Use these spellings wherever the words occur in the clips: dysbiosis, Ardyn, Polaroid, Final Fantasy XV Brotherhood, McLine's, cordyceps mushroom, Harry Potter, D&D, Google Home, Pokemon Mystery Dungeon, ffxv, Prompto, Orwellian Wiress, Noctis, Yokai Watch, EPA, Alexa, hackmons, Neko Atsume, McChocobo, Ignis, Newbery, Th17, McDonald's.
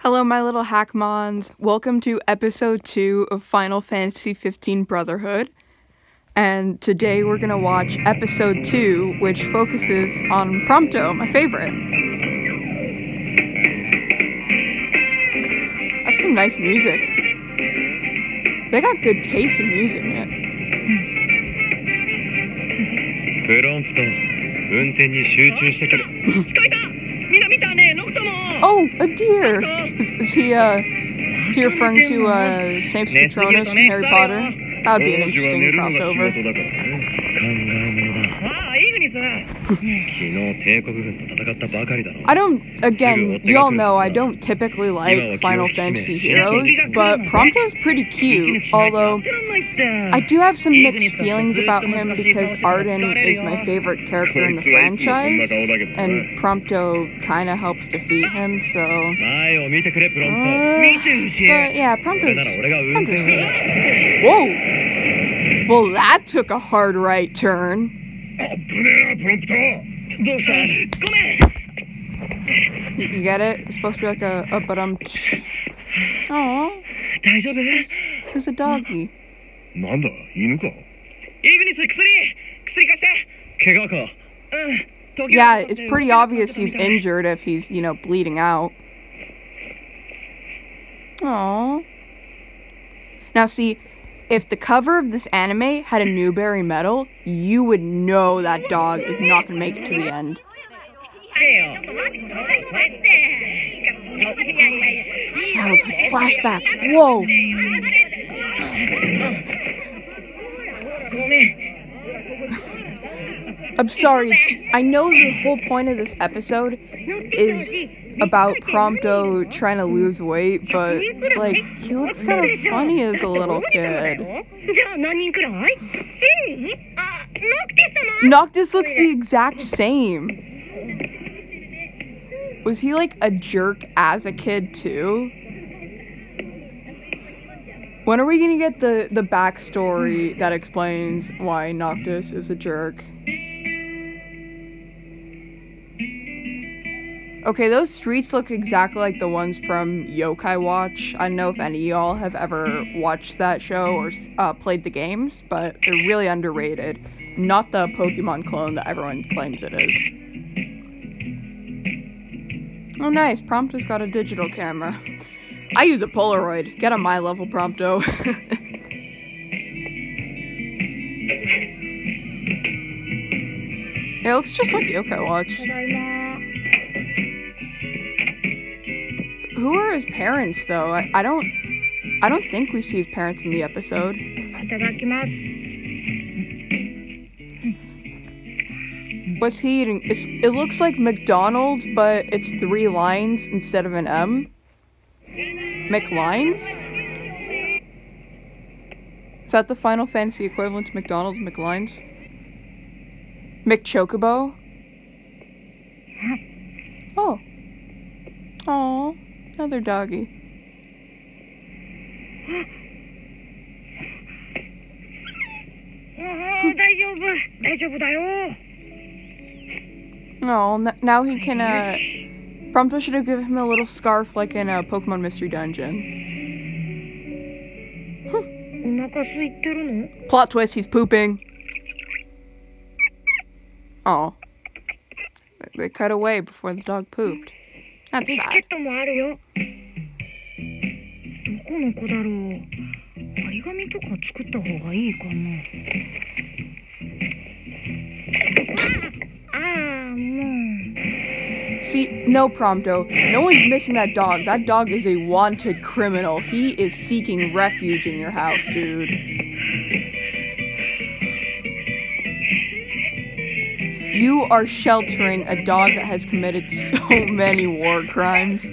Hello my little hackmons, welcome to episode 2 of Final Fantasy XV Brotherhood, and today we're gonna watch episode 2, which focuses on Prompto, my favorite. That's some nice music. They got good taste in music, man. Oh, a deer! Is he referring to Saint Patronus from Harry Potter? That would be an interesting crossover. Again, you all know I don't typically like Final Fantasy heroes, but Prompto is pretty cute, although I do have some mixed feelings about him because Ardyn is my favorite character in the franchise, and Prompto kinda helps defeat him, so... but yeah, Prompto's... Whoa! Well, that took a hard right turn. You get it? It's supposed to be like a ba-dum-tsh. Aww. There's a doggy. Yeah, it's pretty obvious he's injured if he's, you know, bleeding out. Aww. Now see, if the cover of this anime had a Newbery medal, you would know that dog is not gonna make it to the end. Childhood flashback. Whoa! I'm sorry, I know the whole point of this episode is about Prompto trying to lose weight, but, like, he looks kind of funny as a little kid. Noctis looks the exact same. Was he, like, a jerk as a kid, too? When are we gonna get the backstory that explains why Noctis is a jerk? Okay, those streets look exactly like the ones from Yokai Watch. I don't know if any of y'all have ever watched that show or played the games, but they're really underrated. Not the Pokemon clone that everyone claims it is. Oh nice, Prompto's got a digital camera. I use a Polaroid. Get on my level, Prompto. It looks just like Yokai Watch. Who are his parents, though? I don't think we see his parents in the episode. What's he eating? It looks like McDonald's, but it's 3 lines instead of an M. McLine's? Is that the Final Fantasy equivalent to McDonald's? McLine's? McChocobo? Oh. Aww. Another doggy. Oh, now he can, Prompto should have given him a little scarf like in Pokemon Mystery Dungeon. Plot twist, he's pooping. Oh. They cut away before the dog pooped. That's sad. See, no Prompto. No one's missing that dog. That dog is a wanted criminal. He is seeking refuge in your house, dude. You are sheltering a dog that has committed so many war crimes.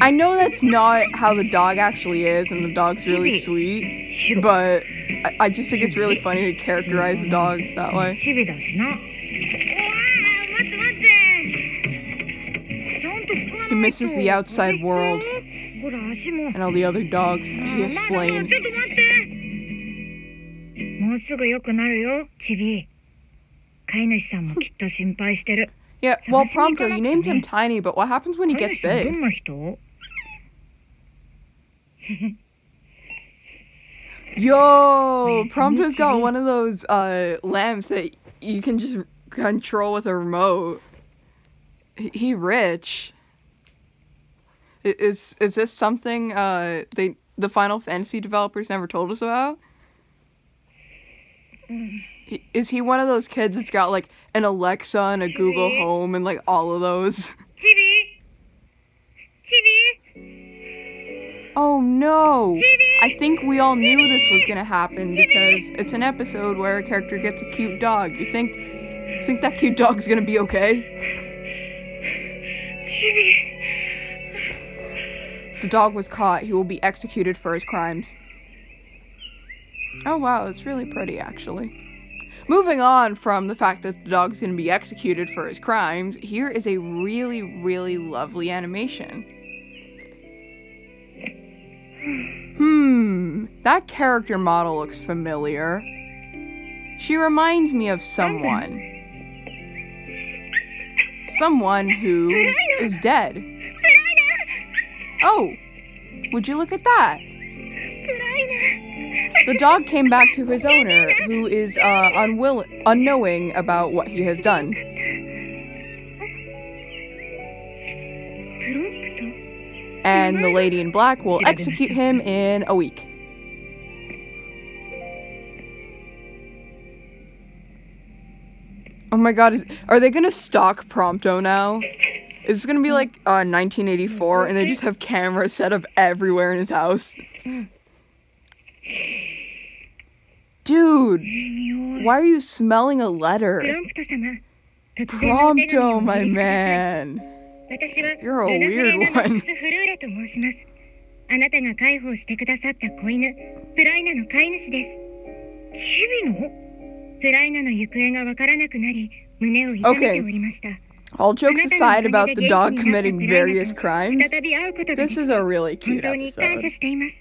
I know that's not how the dog actually is, and the dog's really sweet, but I just think it's really funny to characterize the dog that way. He misses the outside world and all the other dogs he has slain. Yeah, well, Prompto, you named him Tiny, but what happens when he gets big? Yo, Prompto's got one of those lamps that you can just control with a remote. He rich. Is this something the Final Fantasy developers never told us about? Is he one of those kids that's got like an Alexa and a Google Home and like all of those? Oh no! I think we all knew this was gonna happen because it's an episode where a character gets a cute dog. You think that cute dog's gonna be okay? The dog was caught. He will be executed for his crimes. Oh wow, it's really pretty actually. Moving on from the fact that the dog's gonna be executed for his crimes, here is a really, really lovely animation. That character model looks familiar. She reminds me of someone. Someone who is dead. Oh, would you look at that? The dog came back to his owner, who is unknowing about what he has done. And the lady in black will execute him in a week. Oh my god, are they gonna stalk Prompto now? Is this gonna be like 1984 and they just have cameras set up everywhere in his house? Dude, why are you smelling a letter? Prompto, my man. You're a weird one. Okay. All jokes aside about the dog committing various crimes, this is a really cute episode.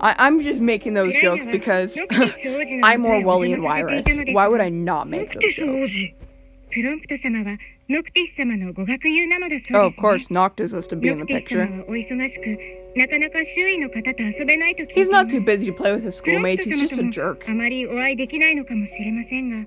I'm just making those jokes because I'm Orwellian Wiress. Why would I not make those jokes? Oh, of course, Noctis has to be in the picture. He's not too busy to play with his schoolmates, he's just a jerk. Foreshadowing.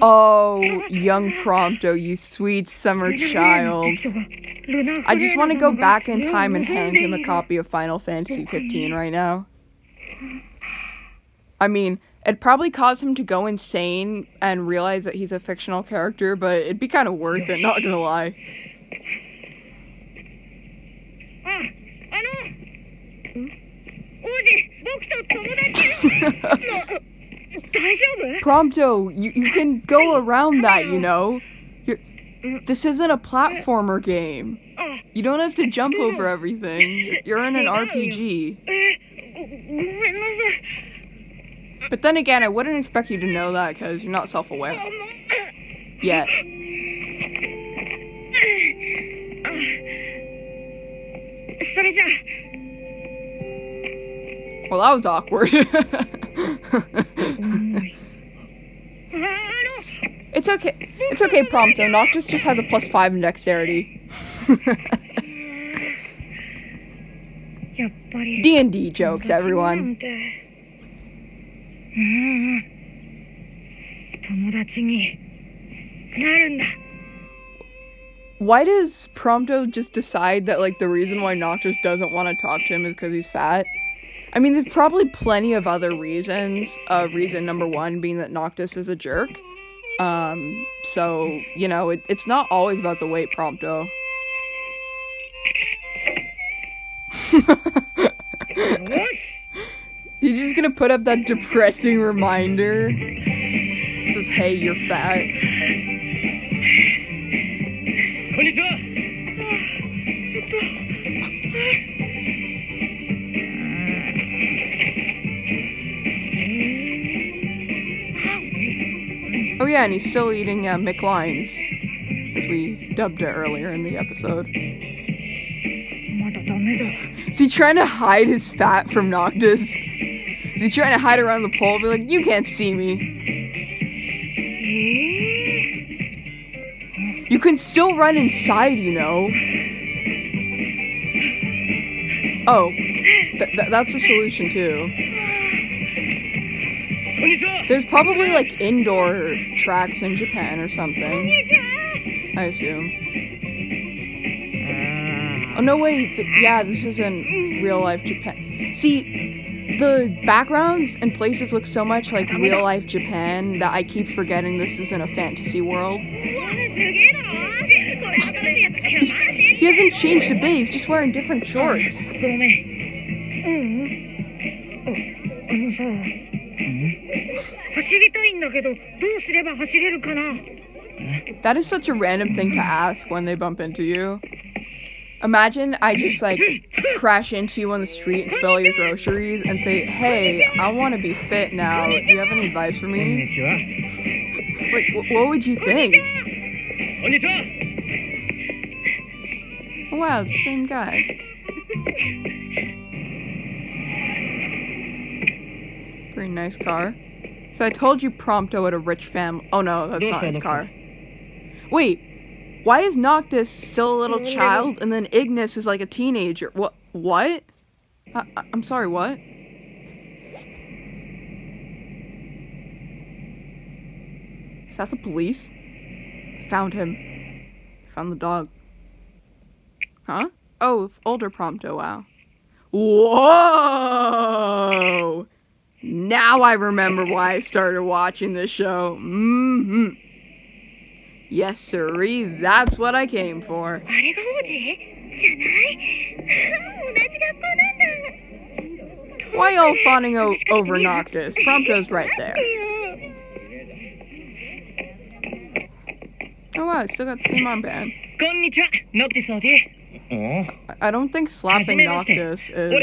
Oh, young Prompto, you sweet summer child. I just want to go back in time and hand him a copy of Final Fantasy XV right now. I mean, it'd probably cause him to go insane and realize that he's a fictional character, but it'd be kind of worth it, not gonna lie. Prompto, you can go around that, you know? This isn't a platformer game. You don't have to jump over everything. You're in an RPG. But then again, I wouldn't expect you to know that because you're not self-aware yet. Well, that was awkward. It's okay. It's okay, Prompto. Noctis just has a +5 in dexterity. D&D jokes, everyone. Why does Prompto just decide that, like, the reason why Noctis doesn't want to talk to him is because he's fat? I mean, there's probably plenty of other reasons. Reason number one being that Noctis is a jerk. So, you know, it's not always about the weight, Prompto. He's just gonna put up that depressing reminder. It says, hey, you're fat. Oh yeah, and he's still eating McLine's. as we dubbed it earlier in the episode. Is he trying to hide his fat from Noctis? Is he trying to hide around the pole? Be like, you can't see me. You can still run inside, you know. Oh, that's a solution too. There's probably like indoor tracks in Japan or something, I assume. Oh, no, wait, yeah, this isn't real-life Japan. See, the backgrounds and places look so much like real-life Japan that I keep forgetting this isn't a fantasy world. He hasn't changed a bit, he's just wearing different shorts. That is such a random thing to ask when they bump into you. Imagine I just, like, crash into you on the street and spill your groceries and say, hey, I want to be fit now. Do you have any advice for me? Like, what would you think? Oh, wow, it's the same guy. Pretty nice car. So I told you Prompto at a rich family. Oh, no, that's not his car. Wait. Why is Noctis still a little child, and then Ignis is like a teenager? What? I'm sorry, what? Is that the police? They found him. They found the dog. Huh? Oh, older Prompto, wow. Whoa! Now I remember why I started watching this show. Mm-hmm. Yes, sirree, that's what I came for. Why all fawning over Noctis? Prompto's right there. Oh wow, I still got the same armband. I don't think slapping Noctis is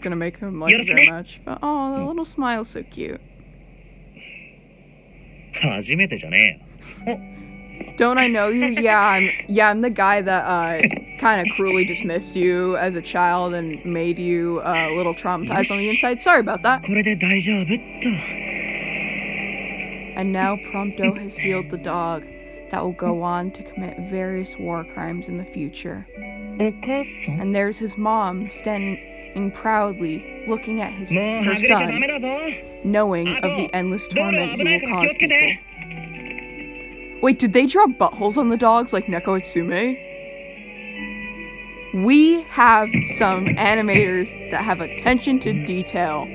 gonna make him like very much. But, oh, that little smile's so cute. Don't I know you? Yeah, I'm the guy that kind of cruelly dismissed you as a child and made you a little traumatized on the inside. Sorry about that. And now Prompto has healed the dog that will go on to commit various war crimes in the future. And there's his mom standing proudly looking at her son, knowing of the endless torment he will cause people. Wait, did they draw buttholes on the dogs like Neko Atsume? We have some animators that have attention to detail.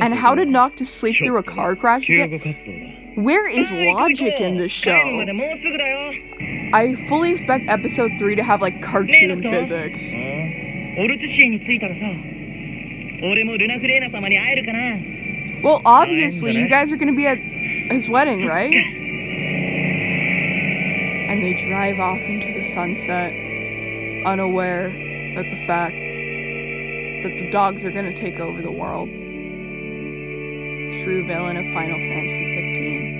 And how did Noctis sleep through a car crash again? Where is logic in this show? I fully expect episode 3 to have like cartoon physics. Well, obviously, you guys are going to be at his wedding, right? And they drive off into the sunset, unaware that the fact that the dogs are going to take over the world. True villain of Final Fantasy XV.